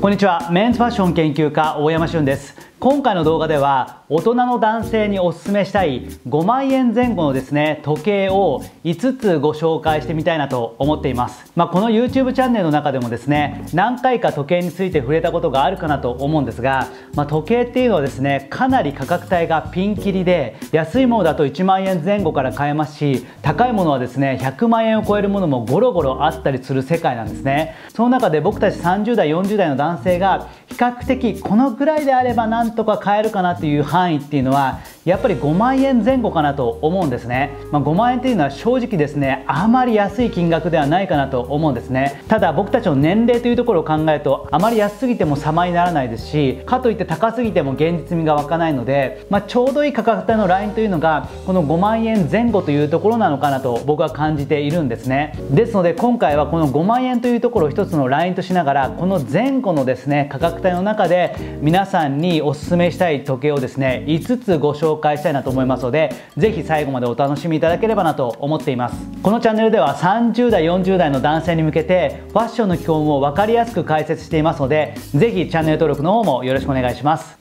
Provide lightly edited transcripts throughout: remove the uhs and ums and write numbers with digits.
こんにちは、メンズファッション研究家大山俊です。今回の動画では大人の男性におすすめしたい5万円前後のですね時計を5つご紹介してみたいなと思っています。この YouTube チャンネルの中でもですね何回か時計について触れたことがあるかなと思うんですが、時計っていうのはですねかなり価格帯がピンキリで、安いものだと1万円前後から買えますし、高いものはですね100万円を超えるものもゴロゴロあったりする世界なんですね。その中で僕たち30代40代の男性が比較的このぐらいであればなんとか買えるかなっていう範囲っていうのはやっぱり5万円前後かなと思うんですね。5万円っていうのは正直ですねあまり安い金額ではないかなと思うんですね。ただ僕たちの年齢というところを考えるとあまり安すぎても様にならないですし、かといって高すぎても現実味が湧かないので、ちょうどいい価格帯のラインというのがこの5万円前後というところなのかなと僕は感じているんですね。ですので今回はこの5万円というところを一つのラインとしながら、この前後のですね価格帯の中で皆さんにお勧めしたい時計をですね5つご紹介したいなと思いますので、ぜひ最後までお楽しみいただければなと思っています。このチャンネルでは30代40代の男性に向けてファッションの基本を分かりやすく解説していますので、ぜひチャンネル登録の方もよろしくお願いします。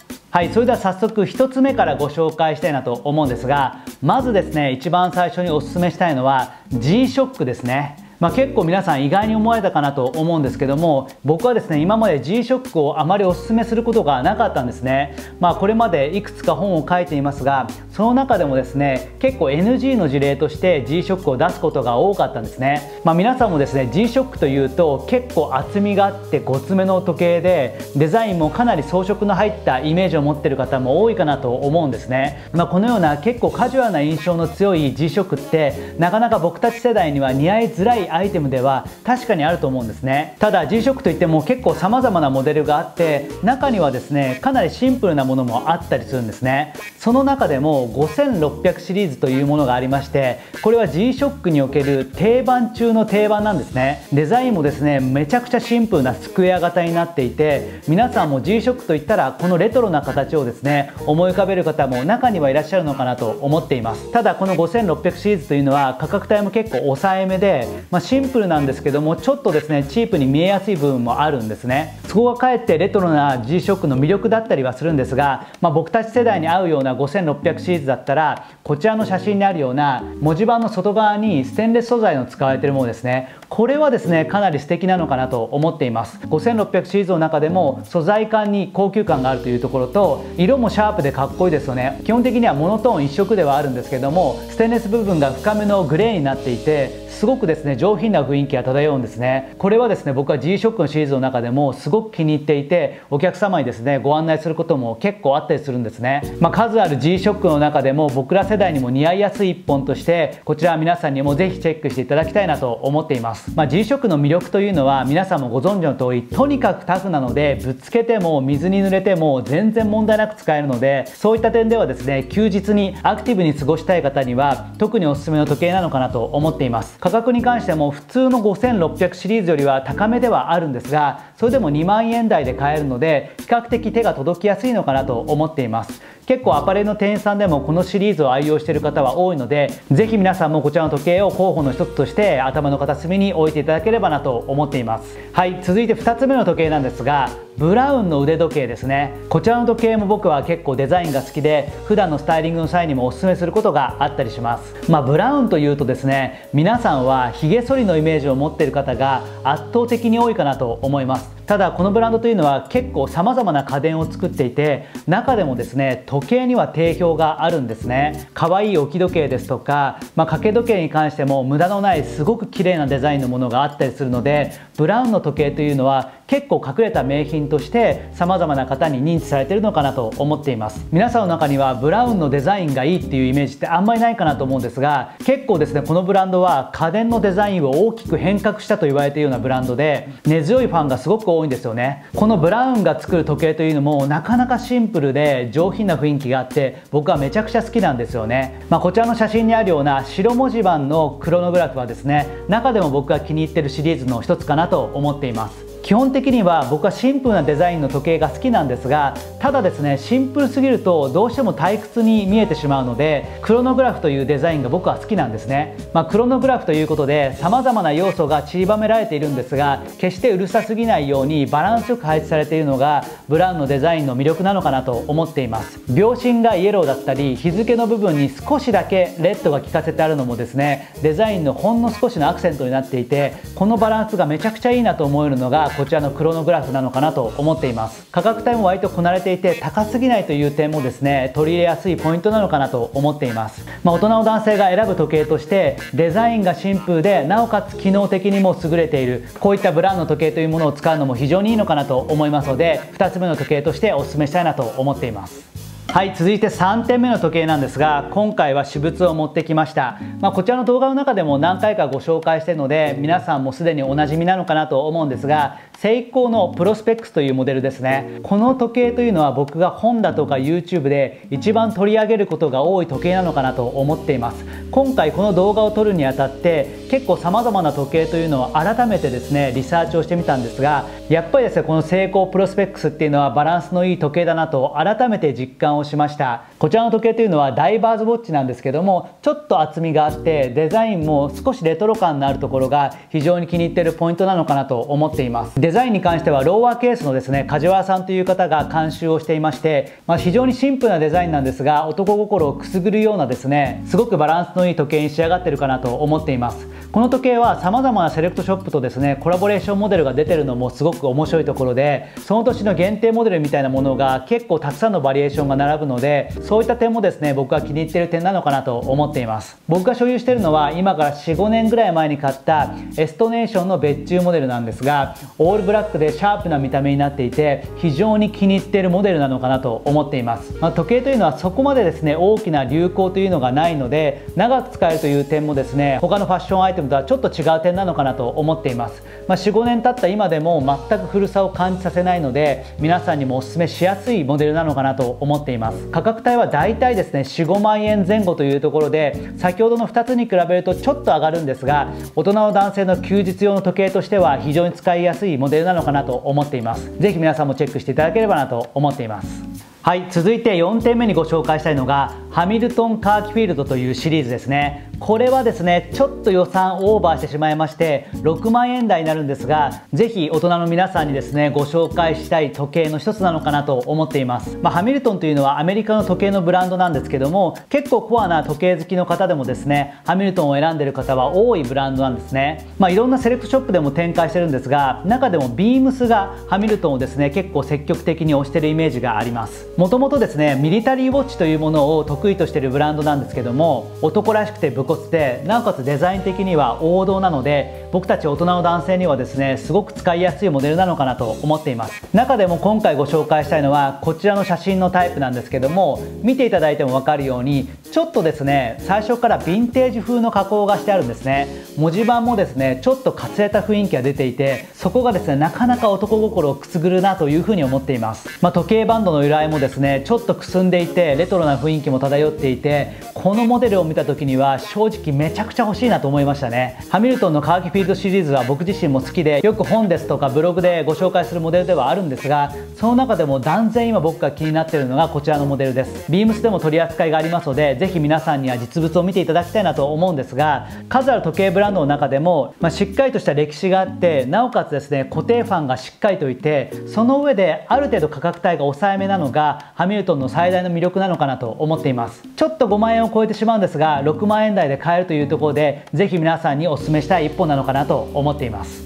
それでは早速1つ目からご紹介したいなと思うんですが、まずですね一番最初にお勧めしたいのは G-SHOCK ですね。結構皆さん意外に思われたかなと思うんですけども、僕はですね今まで G-SHOCK をあまりおすすめすることがなかったんですね。これまでいくつか本を書いていますが、その中でもですね結構 NG の事例として G-SHOCK を出すことが多かったんですね。皆さんもですね G-SHOCK というと結構厚みがあってごつめの時計で、デザインもかなり装飾の入ったイメージを持ってる方も多いかなと思うんですね。このような結構カジュアルな印象の強い G-SHOCK ってなかなか僕たち世代には似合いづらいアイテムでは確かにあると思うんですね。ただ G-SHOCK といっても結構様々なモデルがあって、中にはですねかなりシンプルなものもあったりするんですね。その中でも5600シリーズというものがありまして、これは G-SHOCK における定番中の定番なんですね。デザインもですねめちゃくちゃシンプルなスクエア型になっていて、皆さんも G-SHOCK といったらこのレトロな形をですね思い浮かべる方も中にはいらっしゃるのかなと思っています。ただこの5600シリーズというのは価格帯も結構抑えめで、シンプルなんですけどもちょっとですねチープに見えやすい部分もあるんですね。そこがかえってレトロな G-SHOCK の魅力だったりはするんですが、僕たち世代に合うような5600シリーズだったら、こちらの写真にあるような文字盤の外側にステンレス素材の使われているものですね。これはですねかなり素敵なのかなと思っています。5600シリーズの中でも素材感に高級感があるというところと、色もシャープでかっこいいですよね。基本的にはモノトーン一色ではあるんですけども、ステンレス部分が深めのグレーになっていてすごくですね上品な雰囲気が漂うんですね。これはですね僕は G-SHOCK のシリーズの中でもすごく気に入っていて、お客様にですねご案内することも結構あったりするんですね。数ある G-SHOCK の中でも僕ら世代にも似合いやすい一本として、こちら皆さんにもぜひチェックしていただきたいなと思っています。G-SHOCK の魅力というのは皆さんもご存知の通り、とにかくタフなのでぶつけても水に濡れても全然問題なく使えるので、そういった点ではですね休日にアクティブに過ごしたい方には特におすすめの時計なのかなと思っています。価格に関しても普通の5600シリーズよりは高めではあるんですが、それでも2万円台で買えるので比較的手が届きやすいのかなと思っています。結構アパレルの店員さんでもこのシリーズを愛用している方は多いので、ぜひ皆さんもこちらの時計を候補の一つとして頭の片隅に置いていただければなと思っています。続いて2つ目の時計なんですが、ブラウンの腕時計ですね。こちらの時計も僕は結構デザインが好きで、普段のスタイリングの際にもおすすめすることがあったりします。ブラウンというとですね皆さんはひげ剃りのイメージを持っている方が圧倒的に多いかなと思います。ただこのブランドというのは結構さまざまな家電を作っていて、中でもですね時計には定評があるんですね。可愛い置き時計ですとか、掛け時計に関しても無駄のないすごく綺麗なデザインのものがあったりするので、ブラウンの時計というのは結構隠れた名品としてさまざまな方に認知されているのかなと思っています。皆さんの中にはブラウンのデザインがいいっていうイメージってあんまりないかなと思うんですが、結構ですねこのブランドは家電のデザインを大きく変革したと言われているようなブランドで、根強いファンがすごく多いんですよね。このブラウンが作る時計というのもなかなかシンプルで上品な雰囲気があって、僕はめちゃくちゃ好きなんですよね。こちらの写真にあるような白文字盤のクロノグラフはですね中でも僕が気に入っているシリーズの一つかなと思っています。基本的には僕はシンプルなデザインの時計が好きなんですが、ただですね、シンプルすぎるとどうしても退屈に見えてしまうので、クロノグラフというデザインが僕は好きなんですね。クロノグラフということで様々な要素が散りばめられているんですが、決してうるさすぎないようにバランスよく配置されているのがブラウンのデザインの魅力なのかなと思っています。秒針がイエローだったり、日付の部分に少しだけレッドが効かせてあるのもですね、デザインのほんの少しのアクセントになっていて、このバランスがめちゃくちゃいいなと思えるのがこちらのクロノグラフなのかなと思っています。価格帯も割とこなれていて高すぎないという点もですね、取り入れやすいポイントなのかなと思っています。大人の男性が選ぶ時計として、デザインがシンプルでなおかつ機能的にも優れている、こういったブラウンの時計というものを使うのも非常にいいのかなと思いますので、2つ目の時計としておすすめしたいなと思っています。はい、続いて3点目の時計なんですが、今回は私物を持ってきました。こちらの動画の中でも何回かご紹介しているので、皆さんもすでにおなじみなのかなと思うんですが、セイコーのプロスペックスというモデルですね。この時計というのは僕が本だとか YouTube で一番取り上げることが多い時計なのかなと思っています。今回この動画を撮るにあたって結構様々な時計というのを改めてですねリサーチをしてみたんですが、やっぱりですねこのセイコープロスペックスっていうのはバランスのいい時計だなと改めて実感をしました。こちらの時計というのはダイバーズウォッチなんですけども、ちょっと厚みがあってデザインも少しレトロ感のあるところが非常に気に入っているポイントなのかなと思っています。デザインに関してはローワーケースのですね梶原さんという方が監修をしていまして、非常にシンプルなデザインなんですが、男心をくすぐるようなですねすごくバランスのいい時計に仕上がってるかなと思っています。この時計は様々なセレクトショップとですねコラボレーションモデルが出てるのもすごく面白いところで、その年の限定モデルみたいなものが結構たくさんのバリエーションが並ぶので、そういった点もですね僕が気に入っている点なのかなと思っています。僕が所有しているのは今から 4,5 年ぐらい前に買ったエストネーションの別注モデルなんですが、オールブラックでシャープな見た目になっていて非常に気に入っているモデルなのかなと思っています。時計というのはそこまでですね大きな流行というのがないので、長く使えるという点もですね他のファッションアイテムとはちょっと違う点なのかなと思っています。4,5 年経った今でも全く古さを感じさせないので、皆さんにもおすすめしやすいモデルなのかなと思っています。価格帯はだいたいですね 4,5 万円前後というところで、先ほどの2つに比べるとちょっと上がるんですが、大人の男性の休日用の時計としては非常に使いやすいモデルなのかなと思っています。ぜひ皆さんもチェックしていただければなと思っています。はい、続いて4点目にご紹介したいのがハミルトン・カーキフィールドというシリーズですね。これはですねちょっと予算オーバーしてしまいまして6万円台になるんですが、ぜひ大人の皆さんにですねご紹介したい時計の一つなのかなと思っています。ハミルトンというのはアメリカの時計のブランドなんですけども、結構コアな時計好きの方でもですねハミルトンを選んでる方は多いブランドなんですね。いろんなセレクトショップでも展開してるんですが、中でもビームスがハミルトンをですね結構積極的に推してるイメージがあります。もともとですねミリタリーウォッチというものを得意としてるブランドなんですけども、男らしくて武骨でなおかつデザイン的には王道なので、僕たち大人の男性にはですねすごく使いやすいモデルなのかなと思っています。中でも今回ご紹介したいのはこちらの写真のタイプなんですけども、見ていただいても分かるようにちょっとですね最初からヴィンテージ風の加工がしてあるんですね。文字盤もですねちょっとかつれた雰囲気が出ていて、そこがですねなかなか男心をくすぐるなというふうに思っています。時計バンドの由来もですねちょっとくすんでいてレトロな雰囲気も漂っていて、このモデルを見た時には正直めちゃくちゃ欲しいなと思いましたね。ハミルトンのカーキフィールドシリーズは僕自身も好きで、よく本ですとかブログでご紹介するモデルではあるんですが、その中でも断然今僕が気になっているのがこちらのモデルです。ビームスでも取り扱いがありますので、ぜひ皆さんには実物を見ていただきたいなと思うんですが、数ある時計ブランドの中でも、しっかりとした歴史があってなおかつですね固定ファンがしっかりといて、その上である程度価格帯が抑えめなのがハミルトンの最大の魅力なのかなと思っています。ちょっと5万円を超えてしまうんですが、6万円台で買えるというところで、ぜひ皆さんにお勧めしたい一本なのかなと思っています。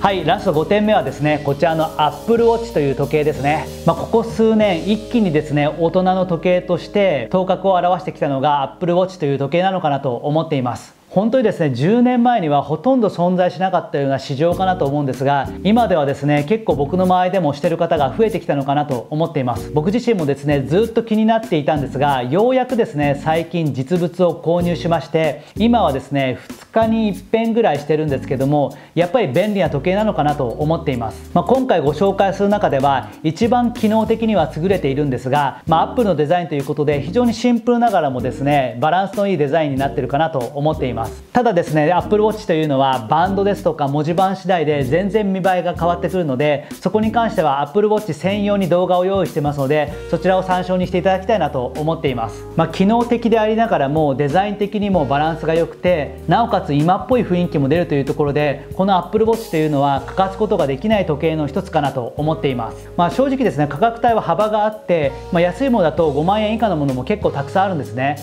はい、ラスト5点目はですねこちらのアップルウォッチという時計ですね。ここ数年一気にですね大人の時計として頭角を現してきたのがアップルウォッチという時計なのかなと思っています。本当にですね10年前にはほとんど存在しなかったような市場かなと思うんですが、今ではですね結構僕の周りでもしてる方が増えてきたのかなと思っています。僕自身もですねずっと気になっていたんですが、ようやくですね最近実物を購入しまして、今はですね2日に1遍ぐらいしてるんですけども、やっぱり便利な時計なのかなと思っています。今回ご紹介する中では一番機能的には優れているんですが、Appleのデザインということで非常にシンプルながらもですねバランスのいいデザインになってるかなと思っています。ます。ただですね、 Apple Watch というのはバンドですとか文字盤次第で全然見栄えが変わってくるので、そこに関しては Apple Watch 専用に動画を用意してますので、そちらを参照にしていただきたいなと思っています。機能的でありながらもデザイン的にもバランスが良くて、なおかつ今っぽい雰囲気も出るというところで、この Apple Watch というのは欠かすことができない時計の一つかなと思っています。正直ですね、価格帯は幅があって、安いものだと5万円以下のものも結構たくさんあるんですね。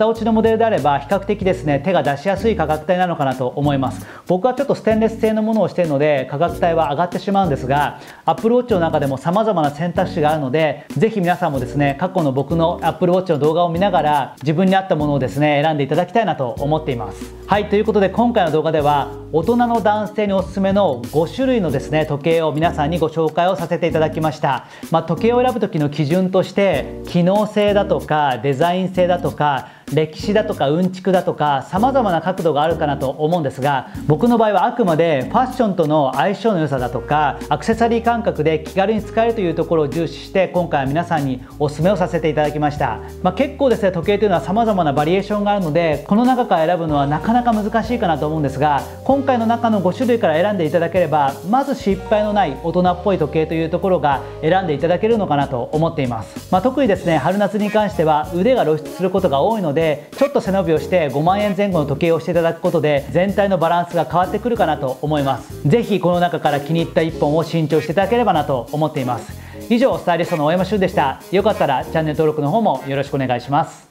型落ちのモデルであれば比較的ですね、手が出しやすい価格帯なのかなと思います。僕はちょっとステンレス製のものをしているので価格帯は上がってしまうんですが、 Apple Watch の中でも様々な選択肢があるので、ぜひ皆さんもですね、過去の僕の Apple Watch の動画を見ながら自分に合ったものをですね、選んでいただきたいなと思っています。はい、ということで今回の動画では大人の男性におすすめの5種類のですね、時計を皆さんにご紹介をさせていただきました。時計を選ぶ時の基準として、機能性だとかデザイン性だとか歴史だとかうんちくだとか様々な角度があるかなと思うんですが、僕の場合はあくまでファッションとの相性の良さだとかアクセサリー感覚で気軽に使えるというところを重視して、今回は皆さんにおすすめをさせていただきました。結構ですね、時計というのは様々なバリエーションがあるので、この中から選ぶのはなかなか難しいかなと思うんですが、今回の中の5種類から選んでいただければ、まず失敗のない大人っぽい時計というところが選んでいただけるのかなと思っています。特にですね、春夏に関しては腕が露出することが多いので、ちょっと背伸びをして5万円前後の時計をしていただくことで全体のバランスが変わってくるかなと思います。ぜひこの中から気に入った1本を新調していただければなと思っています。以上、スタイリストの大山俊でした。よかったらチャンネル登録の方もよろしくお願いします。